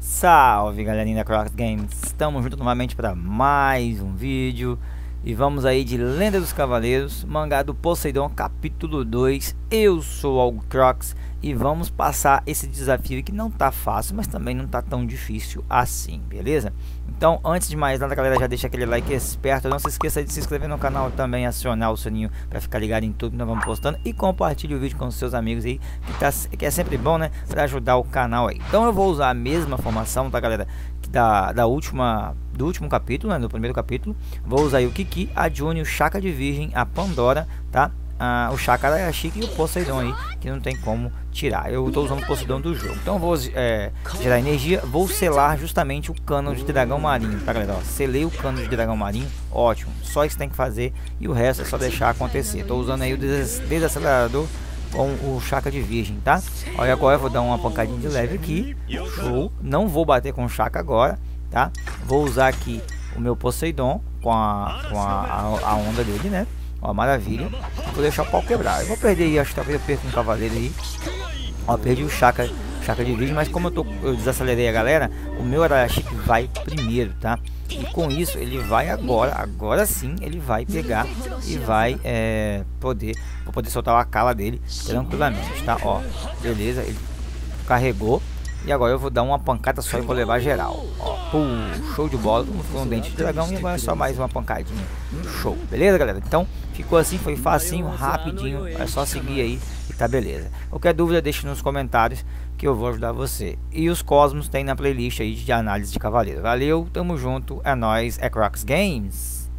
Salve galerinha da Crocs Games, estamos juntos novamente para mais um vídeo. E vamos aí de Lenda dos Cavaleiros, mangá do Poseidon, capítulo 2. Eu sou o Crocs e vamos passar esse desafio que não tá fácil, mas também não tá tão difícil assim, beleza? Então, antes de mais nada, galera, já deixa aquele like esperto. Não se esqueça de se inscrever no canal também, acionar o sininho para ficar ligado em tudo que nós vamos postando. E compartilhe o vídeo com os seus amigos aí, que é sempre bom, né? Para ajudar o canal aí. Então eu vou usar a mesma formação, tá, galera? Do último capítulo, né, do primeiro capítulo. Vou usar aí o Kiki, a Juni, o Shaka de Virgem, a Pandora, tá? O Shaka da Shiki e o Poseidon aí, que não tem como tirar. Eu tô usando o Poseidon do jogo. Então vou gerar energia, vou selar justamente o cano de dragão marinho, tá, galera? Ó, selei o cano de dragão marinho, ótimo. Só isso que tem que fazer e o resto é só deixar acontecer. Tô usando aí o desacelerador com o Shaka de Virgem, tá? Olha, agora eu vou dar uma pancadinha de leve aqui. Show. Não vou bater com o Shaka agora, tá? Vou usar aqui o meu Poseidon com a onda dele, né? Ó, maravilha. Vou deixar o pau quebrar. Eu vou perder aí, acho que talvez eu perca um cavaleiro aí. Ó, perdi o Shaka de Virgem, mas como eu desacelerei a galera, o meu Arashiki vai primeiro, tá? E com isso ele vai agora sim ele vai pegar e vai vou poder soltar o Akala dele tranquilamente, tá? Ó, beleza, ele carregou. E agora eu vou dar uma pancada só e vou levar geral. Ó, pum, show de bola. Um dente de dragão e agora é só mais uma pancadinha. Show, beleza, galera? Então ficou assim, foi facinho, rapidinho. É só seguir aí e tá beleza. Qualquer dúvida deixe nos comentários que eu vou ajudar você. E os cosmos tem na playlist aí de análise de cavaleiro. Valeu, tamo junto, é nóis, é Crocs Games.